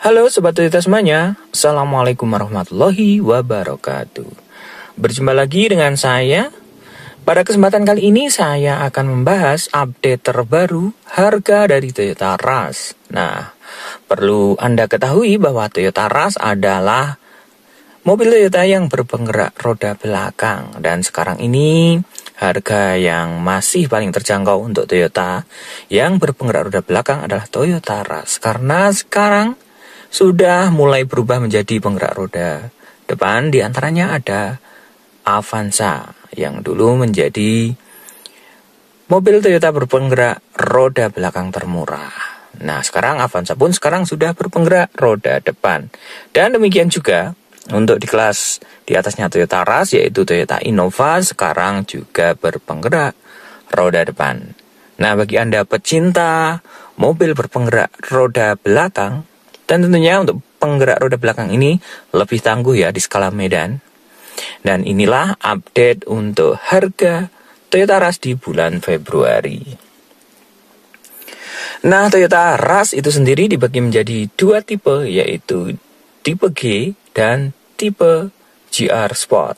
Halo Sobat Toyota semuanya, Assalamualaikum warahmatullahi wabarakatuh. Berjumpa lagi dengan saya. Pada kesempatan kali ini saya akan membahas update terbaru harga dari Toyota Rush. Nah, perlu Anda ketahui bahwa Toyota Rush adalah mobil Toyota yang berpenggerak roda belakang. Dan sekarang ini harga yang masih paling terjangkau untuk Toyota yang berpenggerak roda belakang adalah Toyota Rush. Karena sekarang sudah mulai berubah menjadi penggerak roda depan, diantaranya ada Avanza yang dulu menjadi mobil Toyota berpenggerak roda belakang termurah. Nah, sekarang Avanza pun sekarang sudah berpenggerak roda depan. Dan demikian juga untuk di kelas di atasnya Toyota Rush, yaitu Toyota Innova, sekarang juga berpenggerak roda depan. Nah, bagi Anda pecinta mobil berpenggerak roda belakang, dan tentunya untuk penggerak roda belakang ini lebih tangguh ya di skala Medan. Dan inilah update untuk harga Toyota Rush di bulan Februari. Nah, Toyota Rush itu sendiri dibagi menjadi dua tipe, yaitu tipe G dan tipe GR Sport.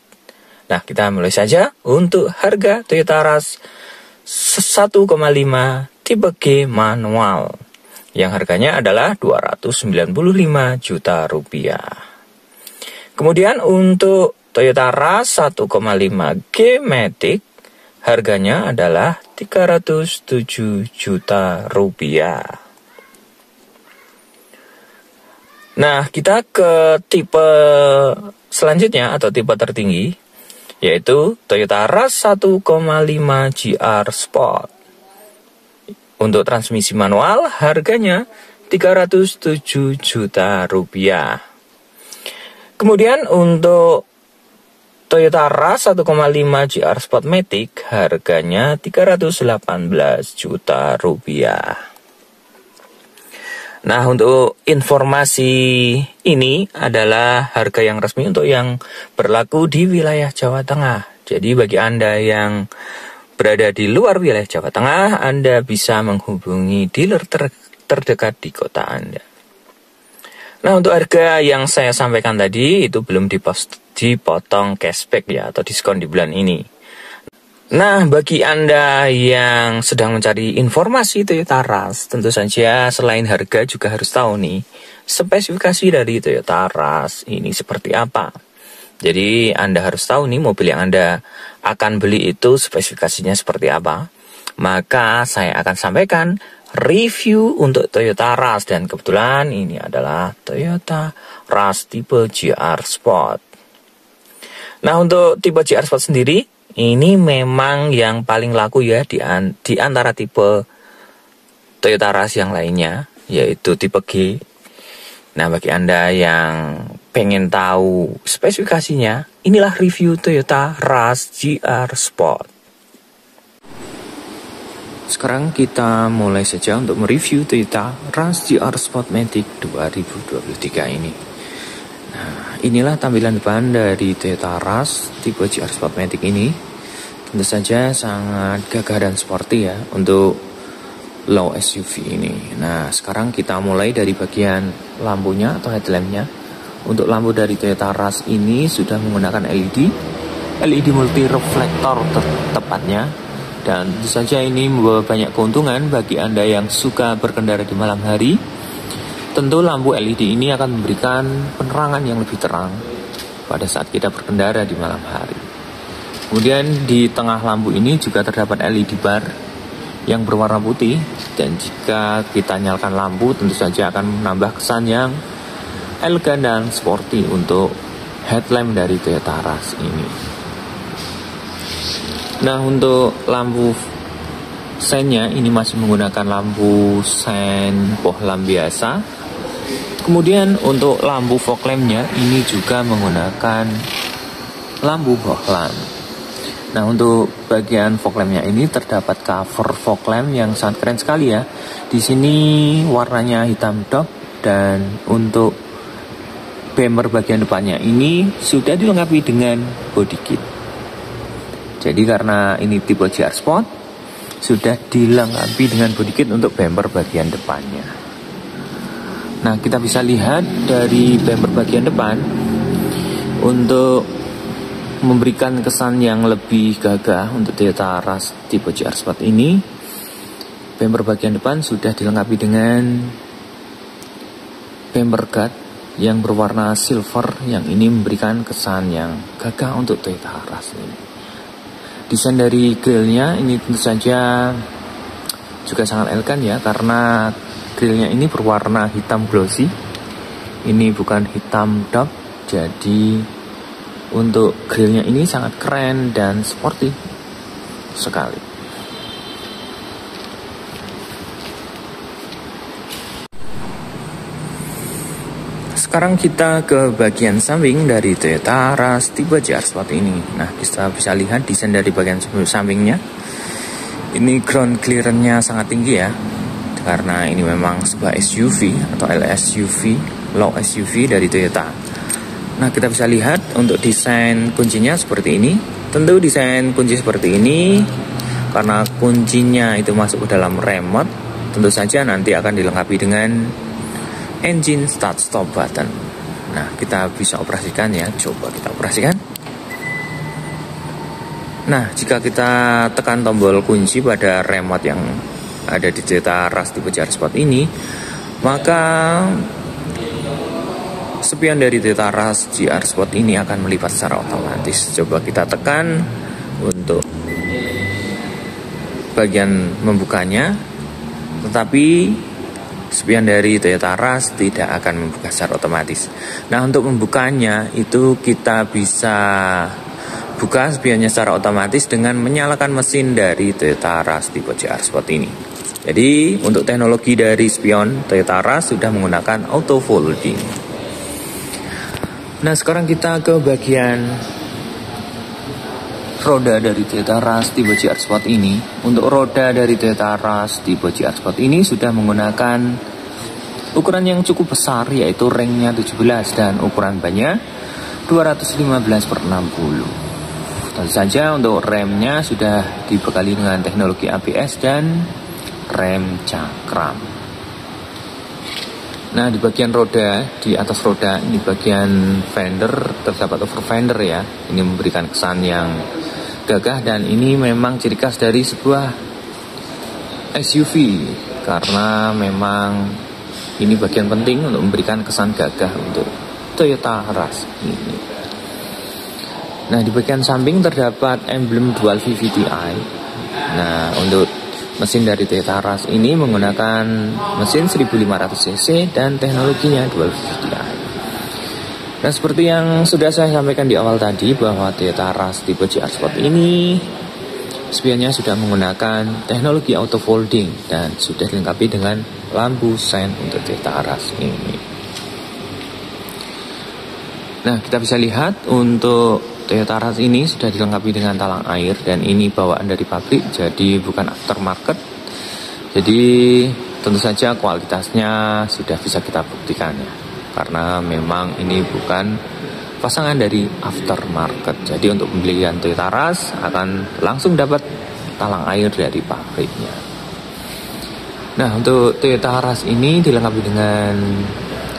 Nah, kita mulai saja untuk harga Toyota Rush 1,5 tipe G manual, yang harganya adalah 295 juta rupiah. Kemudian untuk Toyota Rush 1,5 G Matic, harganya adalah 307 juta rupiah. Nah, kita ke tipe selanjutnya atau tipe tertinggi, yaitu Toyota Rush 1,5 GR Sport. Untuk transmisi manual harganya 307 juta rupiah. Kemudian untuk Toyota Rush 1,5 GR Sport Matic harganya 318 juta rupiah. Nah, untuk informasi ini adalah harga yang resmi untuk yang berlaku di wilayah Jawa Tengah. Jadi bagi Anda yang berada di luar wilayah Jawa Tengah, Anda bisa menghubungi dealer terdekat di kota Anda. Nah, untuk harga yang saya sampaikan tadi itu belum dipotong cashback ya, atau diskon di bulan ini. Nah, bagi Anda yang sedang mencari informasi Toyota Rush, tentu saja selain harga juga harus tahu nih spesifikasi dari Toyota Rush ini seperti apa. Jadi Anda harus tahu nih mobil yang Anda akan beli itu spesifikasinya seperti apa. Maka saya akan sampaikan review untuk Toyota Rush, dan kebetulan ini adalah Toyota Rush tipe GR Sport. Nah, untuk tipe GR Sport sendiri ini memang yang paling laku ya di antara tipe Toyota Rush yang lainnya, yaitu tipe G. Nah, bagi Anda yang pengen tahu spesifikasinya, inilah review Toyota Rush GR Sport. Sekarang kita mulai saja untuk mereview Toyota Rush GR Sport Matic 2023 ini. Nah, inilah tampilan depan dari Toyota Rush tipe GR Sport Matic ini. Tentu saja sangat gagah dan sporty ya untuk low SUV ini. Nah, sekarang kita mulai dari bagian lampunya atau headlampnya. Untuk lampu dari Toyota Rush ini sudah menggunakan LED multi reflektor tepatnya. Dan tentu saja ini membawa banyak keuntungan bagi Anda yang suka berkendara di malam hari. Tentu lampu LED ini akan memberikan penerangan yang lebih terang pada saat kita berkendara di malam hari. Kemudian di tengah lampu ini juga terdapat LED bar yang berwarna putih. Dan jika kita nyalakan lampu, tentu saja akan menambah kesan yang elegan dan sporty untuk headlamp dari Toyota Rush ini. Nah, untuk lampu seinnya ini masih menggunakan lampu sein bohlam biasa. Kemudian untuk lampu fog lampnya ini juga menggunakan lampu bohlam. Nah, untuk bagian fog lampnya ini terdapat cover fog lamp yang sangat keren sekali ya. Di sini warnanya hitam dok, dan untuk bumper bagian depannya ini sudah dilengkapi dengan body kit. Jadi karena ini tipe GR Sport, sudah dilengkapi dengan body kit untuk bumper bagian depannya. Nah, kita bisa lihat dari bumper bagian depan untuk memberikan kesan yang lebih gagah untuk Toyota Rush tipe GR Sport ini. Bumper bagian depan sudah dilengkapi dengan bumper guard yang berwarna silver, yang ini memberikan kesan yang gagah untuk Toyota Rush ini. Desain dari grillnya ini tentu saja juga sangat elegan ya, karena grillnya ini berwarna hitam glossy. Ini bukan hitam dark, jadi untuk grillnya ini sangat keren dan sporty sekali. Sekarang kita ke bagian samping dari Toyota Rush tipe GR Sport ini. Nah, kita bisa lihat desain dari bagian sampingnya. Ini ground clearance-nya sangat tinggi ya, karena ini memang sebuah SUV atau LSUV, low SUV dari Toyota. Nah, kita bisa lihat untuk desain kuncinya seperti ini. Tentu desain kunci seperti ini karena kuncinya itu masuk ke dalam remote, tentu saja nanti akan dilengkapi dengan engine start stop button. Nah, kita bisa operasikan ya, coba kita operasikan. Nah, jika kita tekan tombol kunci pada remote yang ada di Toyota Rush tipe GR Sport ini, maka spion dari Toyota Rush GR Sport ini akan melipat secara otomatis. Coba kita tekan untuk bagian membukanya, tetapi spion dari Toyota Rush tidak akan membuka secara otomatis. Nah, untuk membukanya itu kita bisa buka spionnya secara otomatis dengan menyalakan mesin dari Toyota Rush tipe GR Sport ini. Jadi untuk teknologi dari spion Toyota Rush sudah menggunakan auto folding. Nah, sekarang kita ke bagian roda dari Toyota Rush tipe GR Sport ini. Untuk roda dari Toyota Rush tipe GR Sport ini sudah menggunakan ukuran yang cukup besar, yaitu ringnya 17 dan ukuran bannya 215/60. Tentu saja untuk remnya sudah dibekali dengan teknologi ABS dan rem cakram. Nah, di bagian roda, di atas roda, ini bagian fender, terdapat over fender ya. Ini memberikan kesan yang gagah dan ini memang ciri khas dari sebuah SUV. Karena memang ini bagian penting untuk memberikan kesan gagah untuk Toyota Rush ini. Nah, di bagian samping terdapat emblem dual VVTi. Nah, untuk mesin dari Toyota Rush ini menggunakan mesin 1500cc dan teknologinya dual VVTi. Nah, seperti yang sudah saya sampaikan di awal tadi, bahwa Toyota Rush tipe GR Sport ini spionnya sudah menggunakan teknologi auto folding dan sudah dilengkapi dengan lampu sein untuk Toyota Rush ini. Nah, kita bisa lihat untuk Toyota Rush ini sudah dilengkapi dengan talang air dan ini bawaan dari pabrik, jadi bukan aftermarket. Jadi tentu saja kualitasnya sudah bisa kita buktikan ya, karena memang ini bukan pasangan dari aftermarket. Jadi untuk pembelian Toyota Rush akan langsung dapat talang air dari pabriknya. Nah, untuk Toyota Rush ini dilengkapi dengan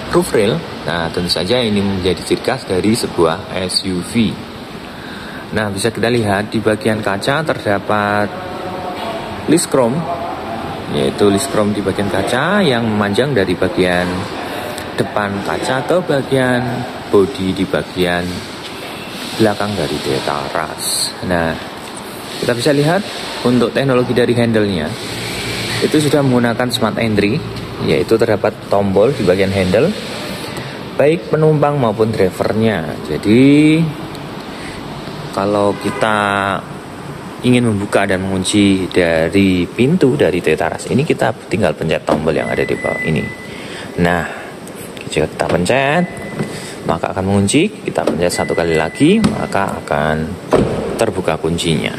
roof rail. Nah, tentu saja ini menjadi ciri khas dari sebuah SUV. Nah, bisa kita lihat di bagian kaca terdapat list chrome, yaitu list chrome di bagian kaca yang memanjang dari bagian depan kaca ke bagian bodi di bagian belakang dari Toyota Rush. Nah, kita bisa lihat untuk teknologi dari handle-nya itu sudah menggunakan smart entry, yaitu terdapat tombol di bagian handle baik penumpang maupun drivernya. Jadi kalau kita ingin membuka dan mengunci dari pintu dari Toyota Rush ini, kita tinggal pencet tombol yang ada di bawah ini. Nah, jika kita pencet maka akan mengunci, kita pencet satu kali lagi maka akan terbuka kuncinya.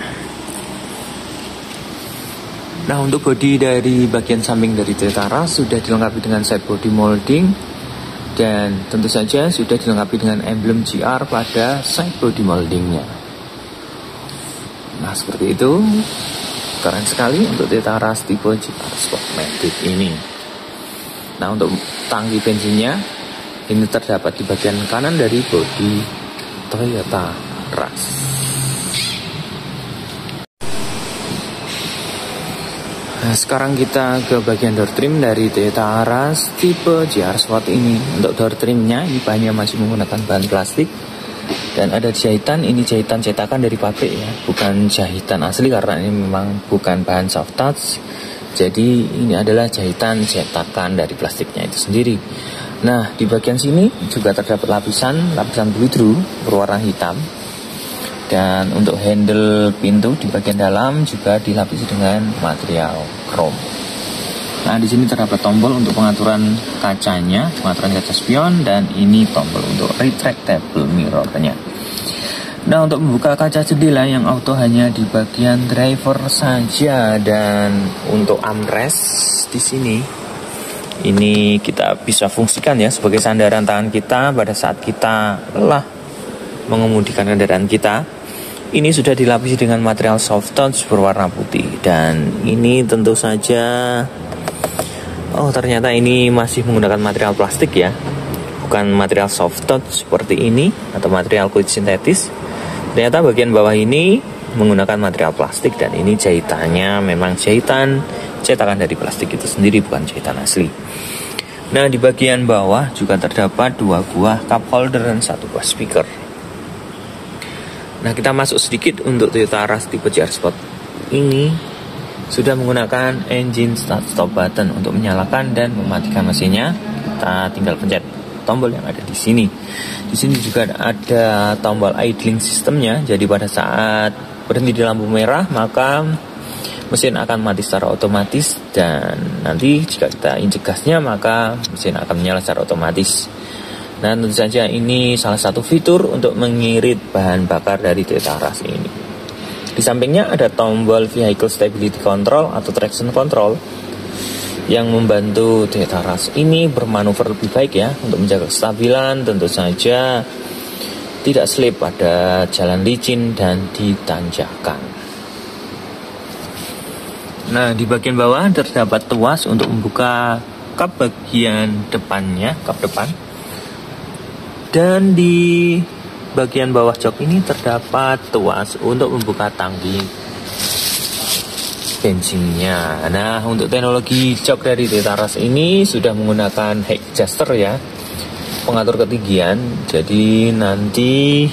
Nah, untuk bodi dari bagian samping dari Toyota Rush sudah dilengkapi dengan side body molding dan tentu saja sudah dilengkapi dengan emblem GR pada side body moldingnya. Nah, seperti itu, keren sekali untuk Toyota Rush tipe GR Sport Matic ini. Nah, untuk tangki bensinnya ini terdapat di bagian kanan dari bodi Toyota Rush. Nah, sekarang kita ke bagian door trim dari Toyota Rush tipe GR Sport ini. Untuk door trimnya ini bahannya masih menggunakan bahan plastik dan ada jahitan, ini jahitan cetakan dari pabrik ya, bukan jahitan asli karena ini memang bukan bahan soft touch. Jadi ini adalah jahitan cetakan dari plastiknya itu sendiri. Nah, di bagian sini juga terdapat lapisan beludru berwarna hitam. Dan untuk handle pintu di bagian dalam juga dilapisi dengan material chrome. Nah, di sini terdapat tombol untuk pengaturan kacanya, pengaturan kaca spion, dan ini tombol untuk retractable mirror-nya. Nah, untuk membuka kaca jendela yang auto hanya di bagian driver saja, dan untuk armrest di sini ini kita bisa fungsikan ya sebagai sandaran tangan kita pada saat kita lelah mengemudikan kendaraan kita. Ini sudah dilapisi dengan material soft touch berwarna putih, dan ini tentu saja ternyata ini masih menggunakan material plastik ya. Bukan material soft touch seperti ini atau material kulit sintetis. Ternyata bagian bawah ini menggunakan material plastik, dan ini jahitannya memang jahitan cetakan dari plastik itu sendiri, bukan jahitan asli. Nah, di bagian bawah juga terdapat 2 buah cup holder dan 1 buah speaker. Nah, kita masuk sedikit untuk Toyota Rush tipe GR Sport. Ini sudah menggunakan engine start stop button untuk menyalakan dan mematikan mesinnya. Kita tinggal pencet tombol yang ada di sini. Di sini juga ada tombol idling sistemnya. Jadi pada saat berhenti di lampu merah, maka mesin akan mati secara otomatis, dan nanti jika kita injek gasnya, maka mesin akan menyala secara otomatis. Nah, tentu saja ini salah satu fitur untuk mengirit bahan bakar dari Toyota Rush ini. Di sampingnya ada tombol vehicle stability control atau traction control yang membantu Toyota Rush ini bermanuver lebih baik ya, untuk menjaga kestabilan, tentu saja tidak slip pada jalan licin dan di tanjakan. Nah, di bagian bawah terdapat tuas untuk membuka kap bagian depannya, kap depan. Dan di bagian bawah jok ini terdapat tuas untuk membuka tangki bensinnya. Nah, untuk teknologi jok dari Toyota Rush ini sudah menggunakan head adjuster ya, pengatur ketinggian. Jadi nanti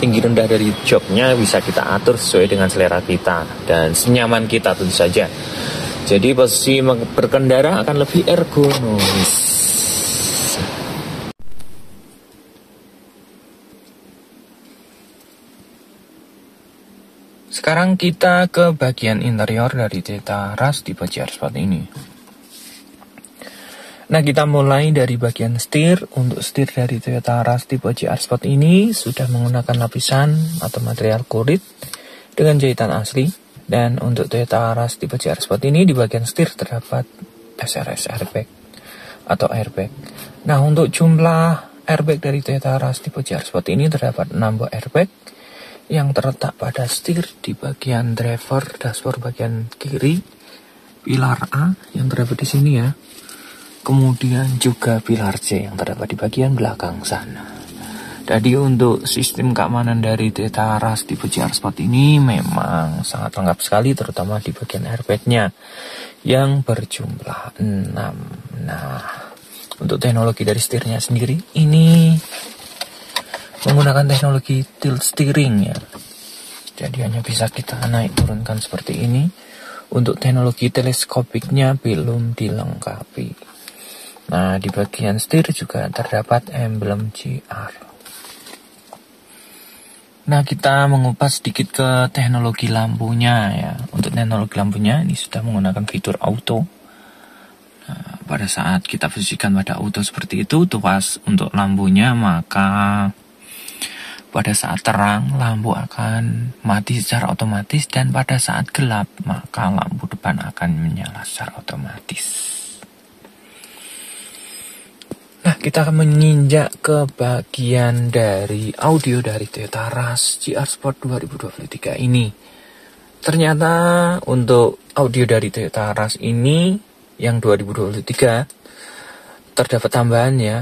tinggi rendah dari joknya bisa kita atur sesuai dengan selera kita dan senyaman kita tentu saja. Jadi posisi berkendara akan lebih ergonomis. Sekarang kita ke bagian interior dari Toyota Rush tipe GR Sport ini. Nah, kita mulai dari bagian setir. Untuk setir dari Toyota Rush tipe GR Sport ini sudah menggunakan lapisan atau material kulit dengan jahitan asli. Dan untuk Toyota Rush tipe GR Sport ini di bagian setir terdapat SRS airbag atau airbag. Nah, untuk jumlah airbag dari Toyota Rush tipe GR Sport ini terdapat 6 buah airbag yang terletak pada setir di bagian driver dashboard bagian kiri, pilar A yang terdapat di sini ya, kemudian juga pilar C yang terdapat di bagian belakang sana. Jadi untuk sistem keamanan dari Toyota Rush tipe GR Sport ini memang sangat lengkap sekali, terutama di bagian airbagnya yang berjumlah 6. Nah, untuk teknologi dari setirnya sendiri ini menggunakan teknologi tilt steering ya. Jadi hanya bisa kita naik turunkan seperti ini. Untuk teknologi teleskopiknya belum dilengkapi. Nah, di bagian setir juga terdapat emblem GR. Nah, kita mengupas sedikit ke teknologi lampunya ya. Untuk teknologi lampunya ini sudah menggunakan fitur auto. Nah, pada saat kita posisikan pada auto seperti itu, tuas untuk lampunya, maka pada saat terang, lampu akan mati secara otomatis, dan pada saat gelap, maka lampu depan akan menyala secara otomatis. Nah, kita akan menginjak ke bagian dari audio dari Toyota Rush GR Sport 2023 ini. Ternyata untuk audio dari Toyota Rush ini yang 2023 terdapat tambahan ya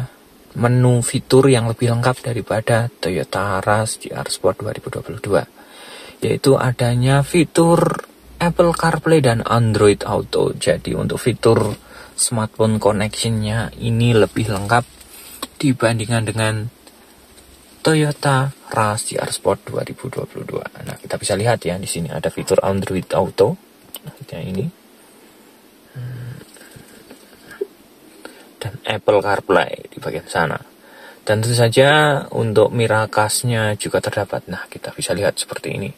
menu fitur yang lebih lengkap daripada Toyota Rush GR Sport 2022, yaitu adanya fitur Apple CarPlay dan Android Auto. Jadi untuk fitur smartphone connection-nya ini lebih lengkap dibandingkan dengan Toyota Rush GR Sport 2022. Nah, kita bisa lihat ya di sini ada fitur Android Auto. Nah, ini. Dan Apple CarPlay di bagian sana. Dan tentu saja untuk Miracast-nya juga terdapat. Nah, kita bisa lihat seperti ini.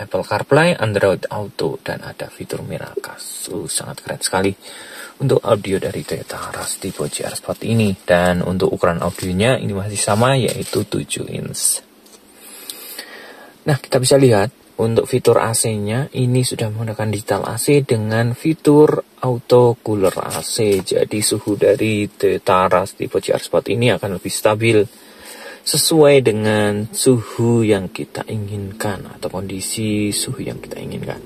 Apple CarPlay, Android Auto, dan ada fitur Miracast. Sangat keren sekali untuk audio dari Toyota Rush tipe GR Sport ini. Dan untuk ukuran audionya ini masih sama, yaitu 7 inch. Nah, kita bisa lihat untuk fitur AC-nya ini sudah menggunakan digital AC dengan fitur auto cooler AC. Jadi suhu dari Toyota Rush tipe GR Sport ini akan lebih stabil sesuai dengan suhu yang kita inginkan atau kondisi suhu yang kita inginkan.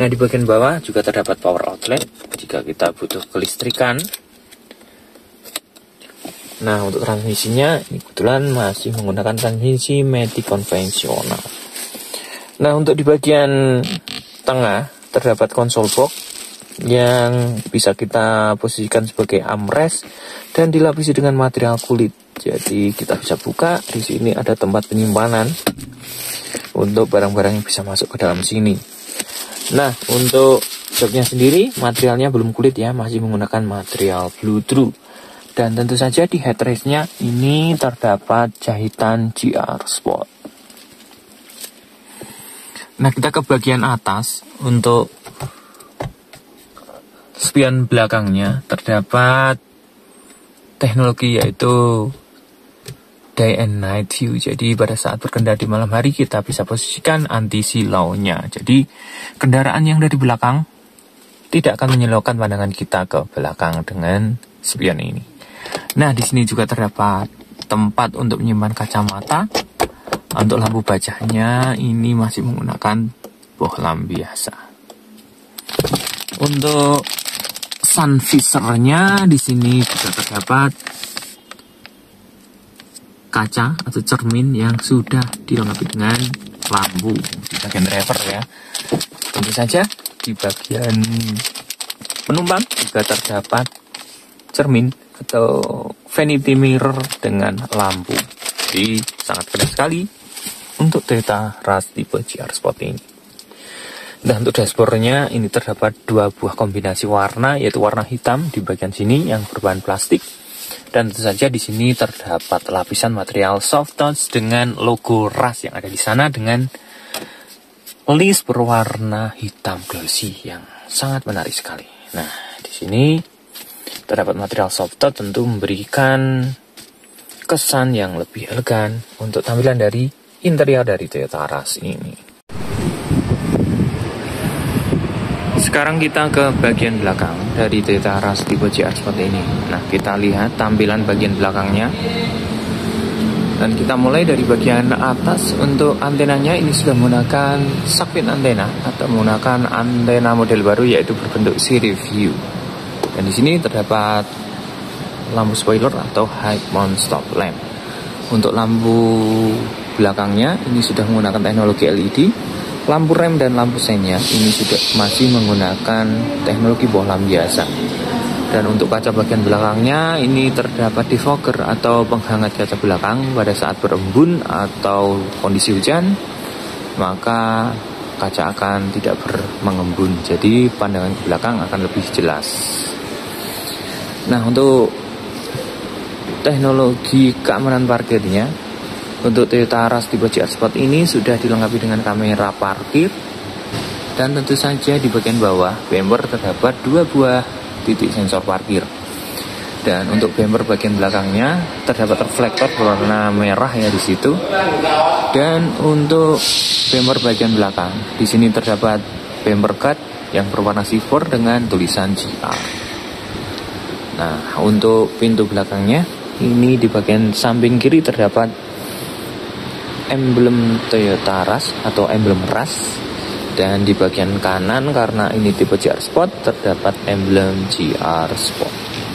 Nah, di bagian bawah juga terdapat power outlet jika kita butuh kelistrikan. Nah, untuk transmisinya ini kebetulan masih menggunakan transmisi matic konvensional. Nah, untuk di bagian tengah terdapat konsol box yang bisa kita posisikan sebagai armrest dan dilapisi dengan material kulit. Jadi kita bisa buka, di sini ada tempat penyimpanan untuk barang-barang yang bisa masuk ke dalam sini. Nah, untuk joknya sendiri materialnya belum kulit ya, masih menggunakan material blue true. Dan tentu saja di headrest-nya ini terdapat jahitan GR Sport. Nah, kita ke bagian atas. Untuk spion belakangnya terdapat teknologi yaitu Day and Night View. Jadi pada saat berkendara di malam hari kita bisa posisikan anti-silau-nya. Jadi kendaraan yang dari belakang tidak akan menyilaukan pandangan kita ke belakang dengan spion ini. Nah, di sini juga terdapat tempat untuk menyimpan kacamata. Untuk lampu bacanya ini masih menggunakan bohlam biasa. Untuk sun visor-nya di sini juga terdapat kaca atau cermin yang sudah dilengkapi dengan lampu di bagian driver ya. Tentu saja di bagian penumpang juga terdapat cermin atau vanity mirror dengan lampu. Jadi sangat keren sekali untuk Toyota Rush tipe GR Sport ini. Dan untuk dashboardnya ini terdapat 2 buah kombinasi warna, yaitu warna hitam di bagian sini yang berbahan plastik. Dan tentu saja di sini terdapat lapisan material soft touch dengan logo Rush yang ada di sana dengan list berwarna hitam glossy yang sangat menarik sekali. Nah, di sini terdapat material soft touch tentu memberikan kesan yang lebih elegan untuk tampilan dari interior dari Toyota Rush ini. Sekarang kita ke bagian belakang dari Toyota Rush tipe GR Sport ini. Nah, kita lihat tampilan bagian belakangnya. Dan kita mulai dari bagian atas. Untuk antenanya ini sudah menggunakan sakpin antena atau menggunakan antena model baru, yaitu berbentuk seri view. Dan di sini terdapat lampu spoiler atau high mount stop lamp. Untuk lampu belakangnya ini sudah menggunakan teknologi LED. Lampu rem dan lampu seinnya ini masih menggunakan teknologi bohlam biasa. Dan untuk kaca bagian belakangnya ini terdapat defogger atau penghangat kaca belakang. Pada saat berembun atau kondisi hujan, maka kaca akan tidak mengembun. Jadi pandangan ke belakang akan lebih jelas. Nah, untuk teknologi keamanan parkirnya, untuk Toyota Rush tipe GR Sport ini sudah dilengkapi dengan kamera parkir. Dan tentu saja di bagian bawah bumper terdapat 2 buah titik sensor parkir. Dan untuk bumper bagian belakangnya terdapat reflektor berwarna merah ya di situ. Dan untuk bumper bagian belakang di sini terdapat bumper guard yang berwarna silver dengan tulisan GR. Nah, untuk pintu belakangnya ini di bagian samping kiri terdapat emblem Toyota Rush atau emblem Rush. Dan di bagian kanan, karena ini tipe GR Sport, terdapat emblem GR Sport.